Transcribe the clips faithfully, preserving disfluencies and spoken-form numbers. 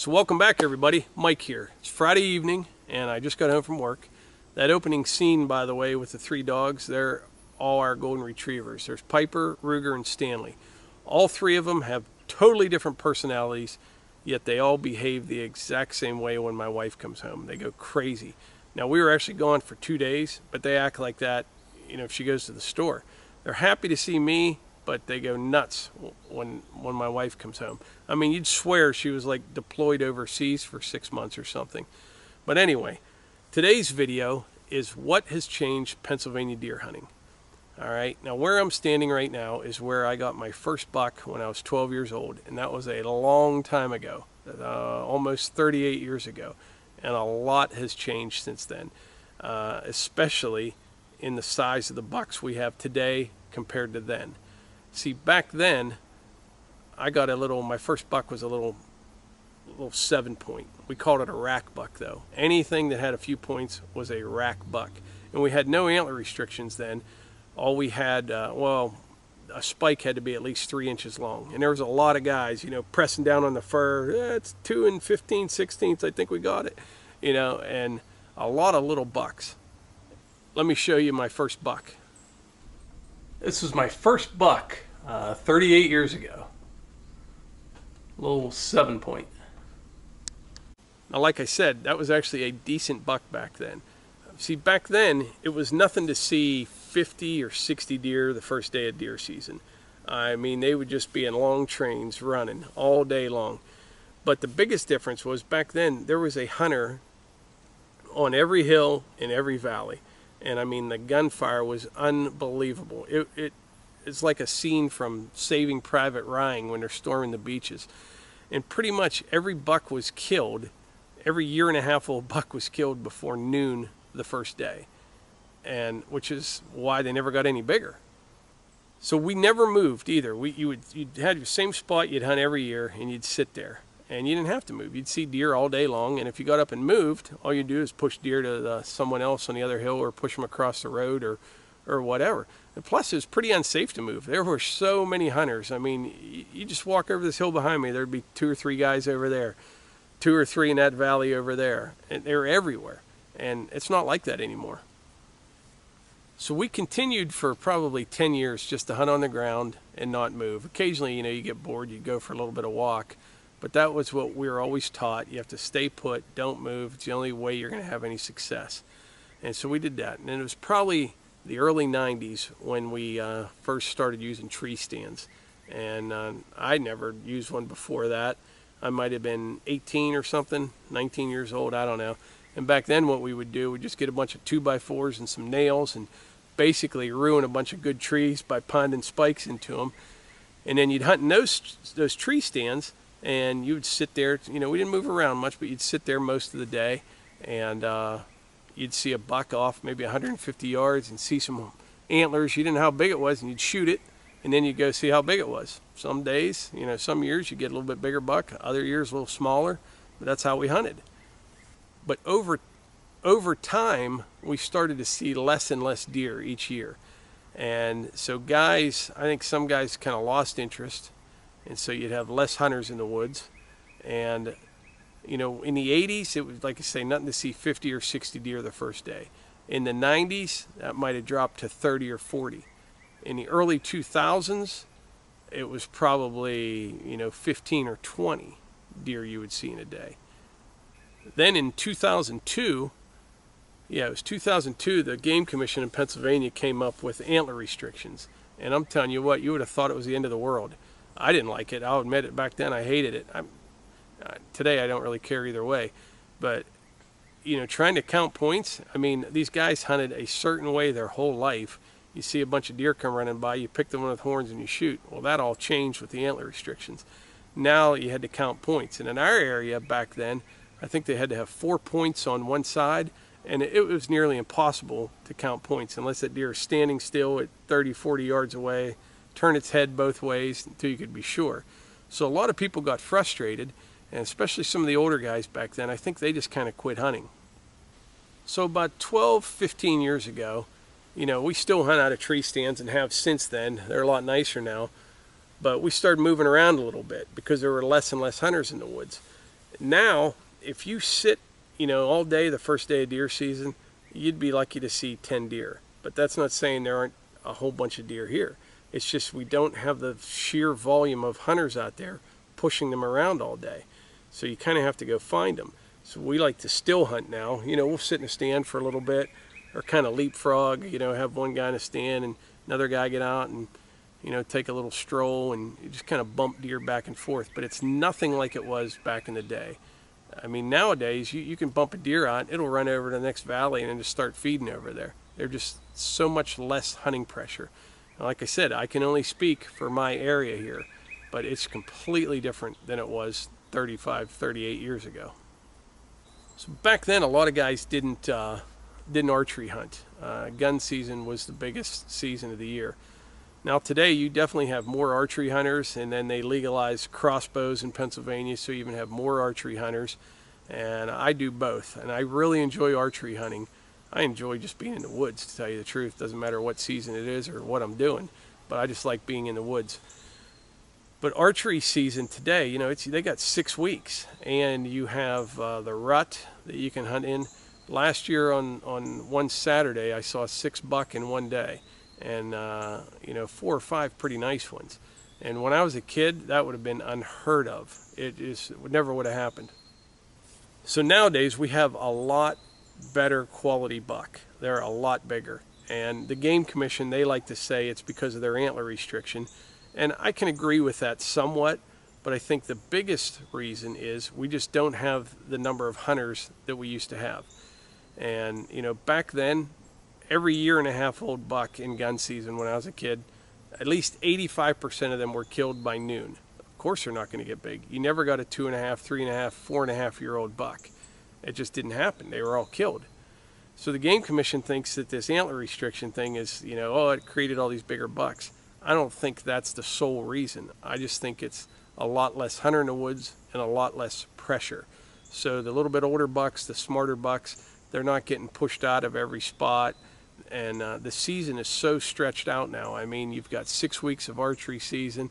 So welcome back everybody, Mike here. It's Friday evening and I just got home from work. That opening scene, by the way, with the three dogs, they're all our Golden Retrievers. There's Piper, Ruger, and Stanley. All three of them have totally different personalities, yet they all behave the exact same way when my wife comes home. They go crazy. Now we were actually gone for two days, but they act like that, you know, if she goes to the store. They're happy to see me, but they go nuts when when my wife comes home. I mean, you'd swear she was like deployed overseas for six months or something. But anyway, today's video is what has changed Pennsylvania deer hunting. All right, now where I'm standing right now is where I got my first buck when I was twelve years old, and that was a long time ago, uh, almost thirty-eight years ago. And a lot has changed since then, uh, especially in the size of the bucks we have today compared to then. See, back then, I got a little, my first buck was a little, little seven point. We called it a rack buck though. Anything that had a few points was a rack buck. And we had no antler restrictions then. All we had, uh, well, a spike had to be at least three inches long. And there was a lot of guys, you know, pressing down on the fur. Eh, it's two and fifteen sixteenths, I think we got it. You know, and a lot of little bucks. Let me show you my first buck. This was my first buck uh, thirty-eight years ago. Little seven point. Now, like I said, that was actually a decent buck back then. See, back then, it was nothing to see fifty or sixty deer the first day of deer season. I mean, they would just be in long trains running all day long. But the biggest difference was back then, there was a hunter on every hill in every valley. And I mean, the gunfire was unbelievable. It, it, it's like a scene from Saving Private Ryan when they're storming the beaches. And pretty much every buck was killed, every year and a half old buck was killed before noon the first day. And which is why they never got any bigger. So we never moved either. We, you would, you'd had your same spot you'd hunt every year and you'd sit there. And you didn't have to move. You'd see deer all day long, and if you got up and moved, all you do is push deer to the, someone else on the other hill or push them across the road or, or whatever. And plus, it was pretty unsafe to move. There were so many hunters. I mean, you, you just walk over this hill behind me, there'd be two or three guys over there, two or three in that valley over there. And they were everywhere, and it's not like that anymore. So we continued for probably ten years just to hunt on the ground and not move. Occasionally, you know, you get bored, you go for a little bit of walk. But that was what we were always taught. You have to stay put, don't move. It's the only way you're going to have any success. And so we did that. And it was probably the early nineties when we uh, first started using tree stands. And uh, I never used one before that. I might have been eighteen or something, nineteen years old, I don't know. And back then what we would do, we'd just get a bunch of two by fours and some nails and basically ruin a bunch of good trees by pounding spikes into them. And then you'd hunt in those, those tree stands. And you'd sit there, you know, we didn't move around much, but you'd sit there most of the day, and uh, you'd see a buck off maybe a hundred fifty yards and see some antlers. You didn't know how big it was, and you'd shoot it, and then you'd go see how big it was. Some days, you know, some years you get a little bit bigger buck, other years a little smaller, but that's how we hunted. But over, over time, we started to see less and less deer each year. And so guys, I think some guys kind of lost interest. And so you'd have less hunters in the woods. And, you know, in the eighties, it was, like I say, nothing to see fifty or sixty deer the first day. In the nineties, that might have dropped to thirty or forty. In the early two thousands, it was probably, you know, fifteen or twenty deer you would see in a day. Then in two thousand two, yeah, it was two thousand two, the Game Commission in Pennsylvania came up with antler restrictions. And I'm telling you what, you would have thought it was the end of the world. I didn't like it. I'll admit it. Back then, I hated it. I'm, uh, today, I don't really care either way. But, you know, trying to count points, I mean, these guys hunted a certain way their whole life. You see a bunch of deer come running by, you pick them with horns and you shoot. Well, that all changed with the antler restrictions. Now you had to count points. And in our area back then, I think they had to have four points on one side. And it was nearly impossible to count points unless that deer is standing still at thirty, forty yards away. Turn its head both ways until you could be sure. So a lot of people got frustrated, and especially some of the older guys back then, I think they just kind of quit hunting. So about twelve, fifteen years ago, you know, we still hunt out of tree stands and have since then. They're a lot nicer now, but we started moving around a little bit because there were less and less hunters in the woods. Now, if you sit, you know, all day the first day of deer season, you'd be lucky to see ten deer. But that's not saying there aren't a whole bunch of deer here. It's just we don't have the sheer volume of hunters out there pushing them around all day. So you kind of have to go find them. So we like to still hunt now. You know, we'll sit in a stand for a little bit, or kind of leapfrog, you know, have one guy in a stand and another guy get out and, you know, take a little stroll and just kind of bump deer back and forth. But it's nothing like it was back in the day. I mean, nowadays, you, you can bump a deer out, it'll run over to the next valley and then just start feeding over there. There's just so much less hunting pressure. And like I said, I can only speak for my area here, but it's completely different than it was thirty-five, thirty-eight years ago. So back then, a lot of guys didn't, uh, didn't archery hunt. Uh, gun season was the biggest season of the year. Now today, you definitely have more archery hunters, and then they legalized crossbows in Pennsylvania, so you even have more archery hunters. And I do both, and I really enjoy archery hunting. I enjoy just being in the woods, to tell you the truth. Doesn't matter what season it is or what I'm doing, but I just like being in the woods. But archery season today, you know, it's, they got six weeks, and you have uh, the rut that you can hunt in. Last year on, on one Saturday, I saw six buck in one day, and, uh, you know, four or five pretty nice ones. And when I was a kid, that would have been unheard of. It, is, it never would have happened. So nowadays, we have a lot better quality buck. They're a lot bigger, and the Game Commission, they like to say it's because of their antler restriction, and I can agree with that somewhat, but I think the biggest reason is we just don't have the number of hunters that we used to have. And you know, back then, every year and a half old buck in gun season when I was a kid, at least eighty-five percent of them were killed by noon. Of course they're not going to get big. You never got a two and a half, three and a half, four and a half year old buck. It just didn't happen. They were all killed. So the Game Commission thinks that this antler restriction thing is, you know, oh, it created all these bigger bucks. I don't think that's the sole reason. I just think it's a lot less hunter in the woods and a lot less pressure. So the little bit older bucks, the smarter bucks, they're not getting pushed out of every spot. And uh, the season is so stretched out now. I mean, you've got six weeks of archery season,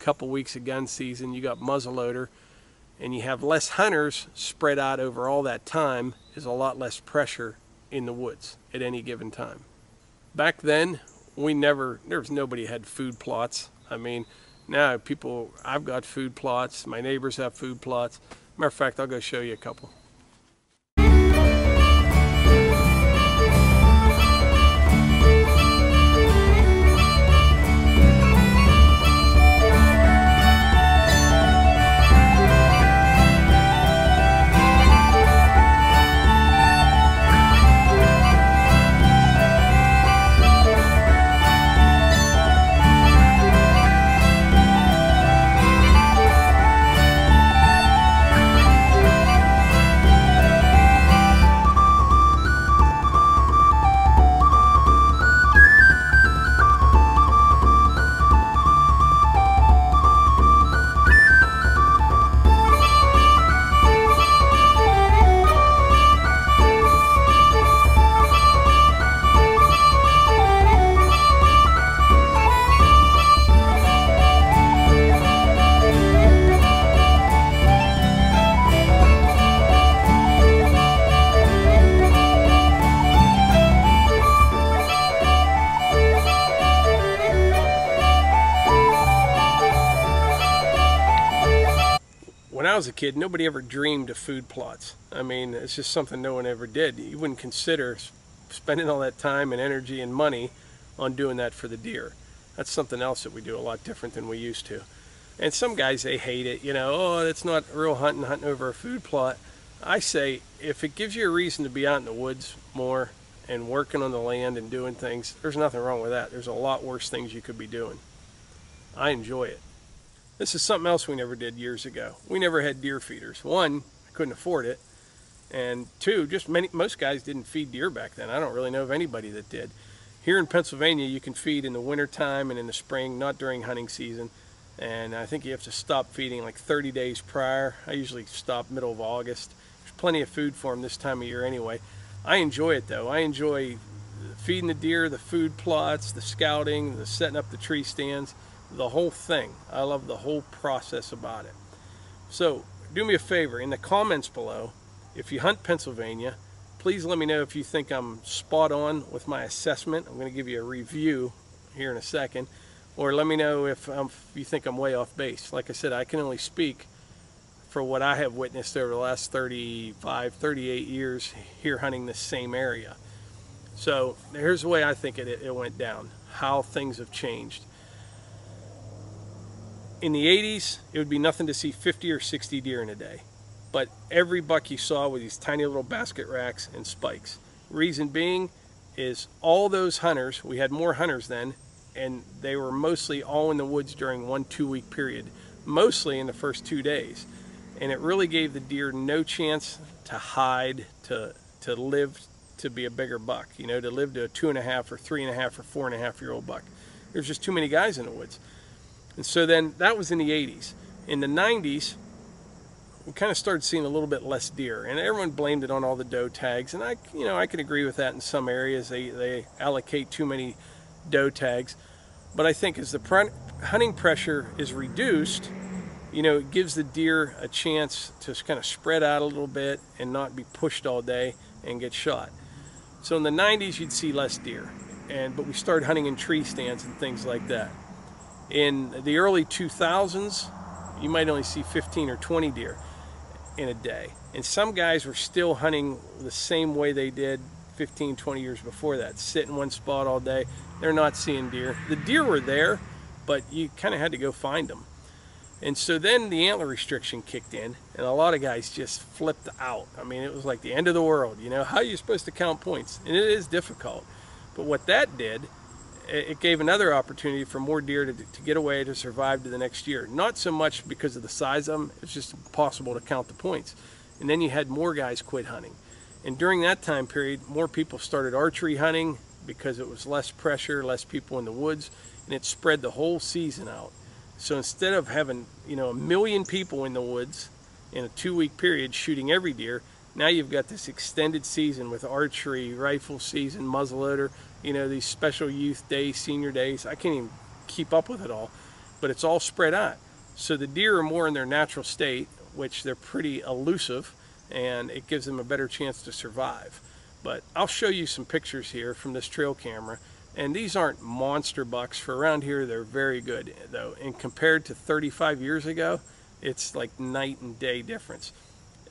a couple weeks of gun season, you got muzzleloader. And you have less hunters spread out over all that time, is a lot less pressure in the woods at any given time. Back then, we never, there was nobody had food plots. I mean, now people, I've got food plots, my neighbors have food plots. Matter of fact, I'll go show you a couple. When I was a kid, nobody ever dreamed of food plots. I mean, it's just something no one ever did. You wouldn't consider spending all that time and energy and money on doing that for the deer. That's something else that we do a lot different than we used to. And some guys, they hate it, you know, oh, that's not real hunting, hunting over a food plot. I say, if it gives you a reason to be out in the woods more and working on the land and doing things, there's nothing wrong with that. There's a lot worse things you could be doing. I enjoy it. This is something else we never did years ago. We never had deer feeders. One, I couldn't afford it. And two, just many, most guys didn't feed deer back then. I don't really know of anybody that did. Here in Pennsylvania, you can feed in the winter time and in the spring, not during hunting season. And I think you have to stop feeding like thirty days prior. I usually stop middle of August. There's plenty of food for them this time of year anyway. I enjoy it though. I enjoy feeding the deer, the food plots, the scouting, the setting up the tree stands. The whole thing. I love the whole process about it. So do me a favor, in the comments below, if you hunt Pennsylvania, please let me know if you think I'm spot on with my assessment. I'm going to give you a review here in a second. Or let me know if, I'm, if you think I'm way off base. Like I said, I can only speak for what I have witnessed over the last thirty-five, thirty-eight years here hunting this same area. So here's the way I think it, it went down, how things have changed. In the eighties, it would be nothing to see fifty or sixty deer in a day. But every buck you saw was these tiny little basket racks and spikes. Reason being is all those hunters, we had more hunters then, and they were mostly all in the woods during one two-week period, mostly in the first two days. And it really gave the deer no chance to hide, to, to live, to be a bigger buck, you know, to live to a two and a half or three and a half or four and a half year old buck. There's just too many guys in the woods. And so then that was in the eighties. In the nineties, we kind of started seeing a little bit less deer, and everyone blamed it on all the doe tags. And I, you know, I can agree with that in some areas. They, they allocate too many doe tags. But I think as the pr hunting pressure is reduced, you know, it gives the deer a chance to kind of spread out a little bit and not be pushed all day and get shot. So in the nineties, you'd see less deer, and but we started hunting in tree stands and things like that. In the early two thousands, you might only see fifteen or twenty deer in a day. And some guys were still hunting the same way they did fifteen, twenty years before that, sit in one spot all day. They're not seeing deer. The deer were there, but you kind of had to go find them. And so then the antler restriction kicked in, and a lot of guys just flipped out. I mean, it was like the end of the world, you know? How are you supposed to count points? And it is difficult. But what that did, it gave another opportunity for more deer to, to get away, to survive to the next year. Not so much because of the size of them, it's just impossible to count the points. And then you had more guys quit hunting. And during that time period, more people started archery hunting because it was less pressure, less people in the woods, and it spread the whole season out. So instead of having, you know, a million people in the woods in a two-week period shooting every deer, now you've got this extended season with archery, rifle season, muzzleloader, you know, these special youth days, senior days. I can't even keep up with it all, but it's all spread out. So the deer are more in their natural state, which they're pretty elusive, and it gives them a better chance to survive. But I'll show you some pictures here from this trail camera, and these aren't monster bucks. For around here, they're very good though, and compared to thirty-five years ago, it's like night and day difference.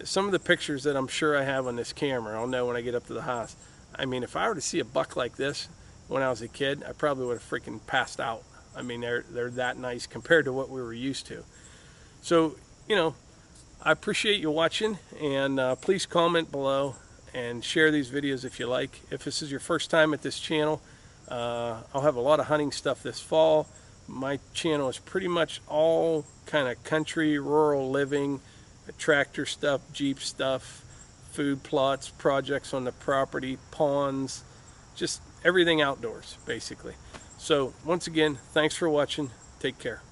Some of the pictures that I'm sure I have on this camera, I'll know when I get up to the house. I mean, if I were to see a buck like this when I was a kid, I probably would have freaking passed out. I mean, they're they're that nice compared to what we were used to. So, you know, I appreciate you watching, and uh, please comment below and share these videos if you like. If this is your first time at this channel, uh, I'll have a lot of hunting stuff this fall. My channel is pretty much all kind of country, rural living, tractor stuff, Jeep stuff, food plots, projects on the property, ponds, just everything outdoors basically. So once again, thanks for watching. Take care.